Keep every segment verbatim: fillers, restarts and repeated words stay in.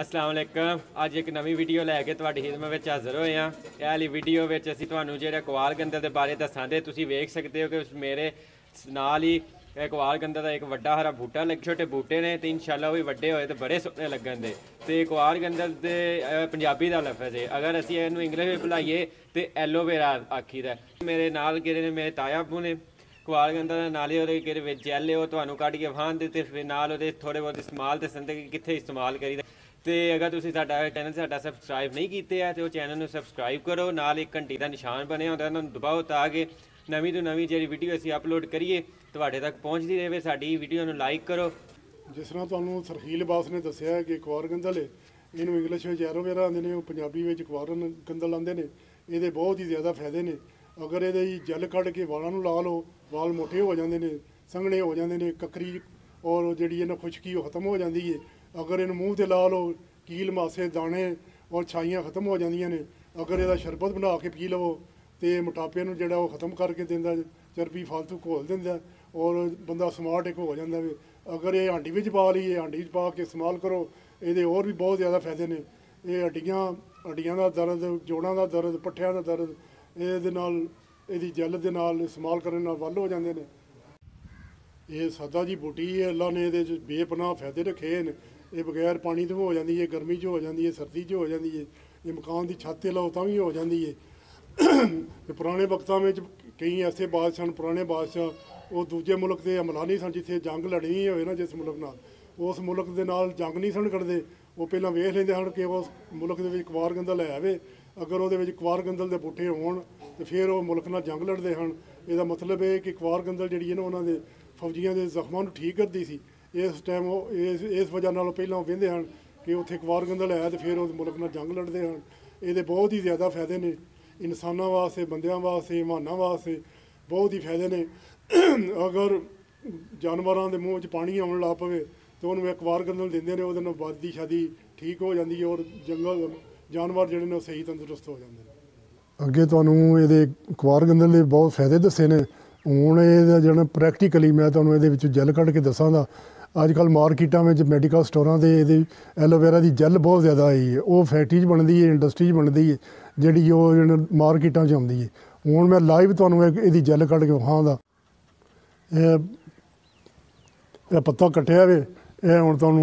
अस्सलाम वालेकुम। अज एक नवी वीडियो लैके तुहाडी खिदमत विच हाज़र होए आं। इह वाली वीडियो विच असीं तुहानूं जेह्ड़ा कोआल गंदल दे बारे दस्सांदे। तुसीं वेख सकदे हो कि मेरे नाल ही कोआल गंदल दा इक वड्डा हरा बूटा लग छोटे बूटे ने ते इंशाअल्लाह ओह वड्डे होए ते बड़े सोहने लगन दे। ते कोआल गंदल दे पंजाबी दा लफ्ज़ है, अगर असीं इहनूं इंग्लिश विच बुलाईए ते एलोवेरा आखीदा। मेरे नाल जेह्ड़े ने मेरे ताया अब्बू ने कोआल गंदल नाल ही ओहदे जैल ओह तुहानूं कढ के वहां ते फिर नाल ओहदे थोड़े बहुत इस्तेमाल दस्सदे कि कित्थे इस्तेमाल करीदा। तो अगर तुम चैनल साडा सबसक्राइब नहीं किया है तो चैनल में सबसक्राइब करो, नाल एक घंटी का निशान बने होता दबाओ ताकि नवीं तो नवीं जी वीडियो असीं अपलोड करिए तो तक पहुँचती रहे। साडी वीडियो नूं लाइक करो। जिस तरह तुहानूं सरहील बास ने दस्सिया कि कोआल गंदल इनू इंग्लिश में एलोवेरा आंदे ने, पंजाबी में कोआल गंदल आंदे ने। ये बहुत ही ज़्यादा फायदे ने। अगर ये जल कड़ के वालों ला लो, वाल मोटे हो जाते हैं, संघने हो जाते हैं, ककरी और जी खुश्की खत्म हो जाती है। अगर इन मूँह से ला लो, कील मासे दाने और छाइयाँ खत्म हो जाती हैं। अगर यदा शरबत बना के पी लवो तो मोटापे में जोड़ा खत्म करके देंदा, चर्बी फालतू घोल देंदा और बंदा स्मार्ट एक हो जाता है। अगर ये हांडी में पा लीए, हांडी पा के इस्तेमाल करो, ये और भी बहुत ज़्यादा फायदे ने। ये हड्डियाँ हड्डियाँ का दर्द, जोड़ों का दर्द, पट्ठियां का दर्द, ये जल के नाल इस्तेमाल करने वल हो जाते हैं। ये सादा जी बूटी है, अल्लाह ने ये बेपनाह फायदे रखे हैं। ये बगैर पानी तो हो जाती है, गर्मी च हो जाती है, सर्दी च हो जाती है। ये मकान की छत लाओ तो भी हो जाती है। पुराने वक्तों में कई ऐसे बादशाह, पुराने बादशाह वो दूजे मुल्क के हमला नहीं सन, जिथे जंग लड़नी हो ना जिस मुल्क नाल, उस मुल्क के नाल जंग नहीं सन करते। वो पहला वेख लेंदे सन कि उस मुल्क के कोआल गंदल है वे, अगर वो कोआल गंदल के बूटे होण तो फिर वो मुल्क नाल जंग लड़ते हैं। इसका मतलब है कि कोआल गंदल जी है ना उन्होंने फौजियों के जख्मों ठीक करती सी। इस टाइम इस इस वजह नालों पहला वेंदे हैं कि उत्थे कोआल गंदल है तो फिर उस मुल्क नाल जंग लड़ते हैं। ये बहुत ही ज़्यादा फायदे ने इंसानों वास्ते, बंदियां वास्ते, इमाना वास्ते बहुत ही फायदे ने। अगर जानवरों के मूँह पानी आने लग पवे तो उन्होंने एक कोआल गंदल देंदे ने, उहदे नाल वादी शादी ठीक हो जाती है और जंगल जानवर जिहड़े ने सही तंदुरुस्त हो जाते हैं। अगे तुहानूं इहदे कोआल गंदल दे बहुत फायदे दस्से ने। हुण इहदा जिहड़ा प्रैक्टिकली मैं तुहानूं इहदे विच जल कढ के दस्सांगा। अजकल मार्केटा में मैडिकल स्टोरों के एलोवेरा की जैल बहुत ज़्यादा आई है, वो फैक्ट्री बनती है, इंडस्ट्री बनती है, जी मार्केटा आती है। हूँ मैं लाइव थानू यदि जैल कट के वहाँ पत्ता कटिया वे हूँ थानू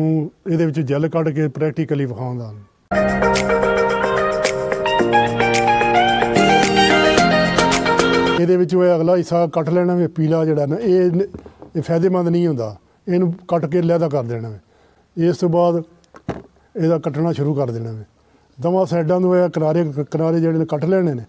ये जैल कट के प्रैक्टिकली विखाऊंगा। ये अगला हिस्सा कट लेना वे, पीला जोड़ा ना ये फायदेमंद नहीं होता, इन कट के लैदा कर देना है। इस तो बाद इहदा कटना शुरू कर देना है। दवां साइडां तो किनारे किनारे जिहड़े कट लेने ने।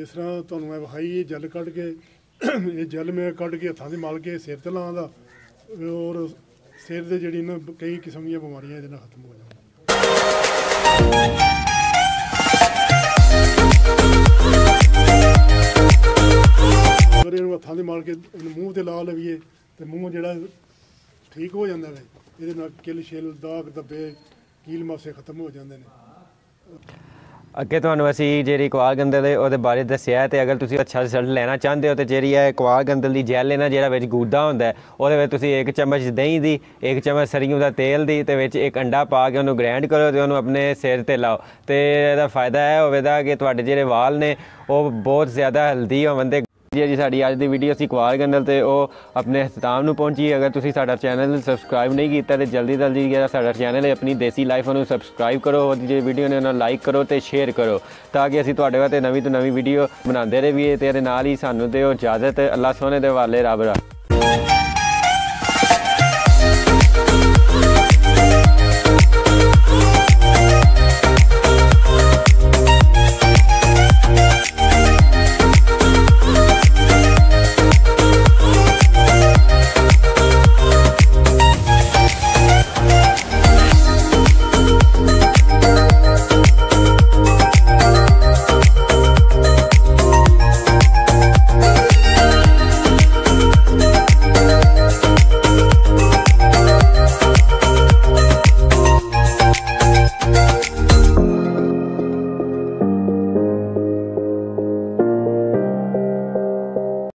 जिस तरह तुहानूं मैं विखाई ये जल कट के, ये जल मैं कट के हत्थों से मल के सिर ते लांदा और सिर दे जिहड़ी ना कई किस्म दी बीमारियां इहदे नाल खत्म हो जांदियां। तो मूँह जोड़ा ठीक हो जाता है। ये किल छिल दाग दब्बे कील मौसे खत्म हो जाते हैं। अगे तुहानू असी जी कुआर गंदल दे बारे दस्सिया है ते अगर तुसी अच्छा रिजल्ट लेना चाहते हो तो जी है कुआर गंदल दी जैल लेना जिहड़ा विच गूदा हुंदा है उहदे विच तुसी एक चम्मच दही दी एक चम्मच सरियों दा तेल दी ते विच एक अंडा पा के उहनू ग्राइंड करो ते उहनू अपने सिर ते लाओ ते इहदा फायदा है होवेगा कि तुहाडे जिहड़े वाल ने ओह बहुत ज़्यादा हेल्दी होवन दे। जी जी साड़ी आज दी वीडियो असी कुआर गंदल ते ओह अपने हस्ताम नू पहुंची। अगर तुसी साडा चैनल सबसक्राइब नहीं कीता ते जल्दी जल्दी जेहड़ा साडा चैनल है अपनी देसी लाइफ नू सबसक्राइब करो और जे वीडियो ने उन्हें लाइक करो ते शेयर करो ताकि असी तुहाडे वास्ते नवीं तो नवीं वीडियो बनाते रहिए। तेरे नाल ही सानू देओ इजाज़त। अल्लाह सोने दे हवाले रब रब।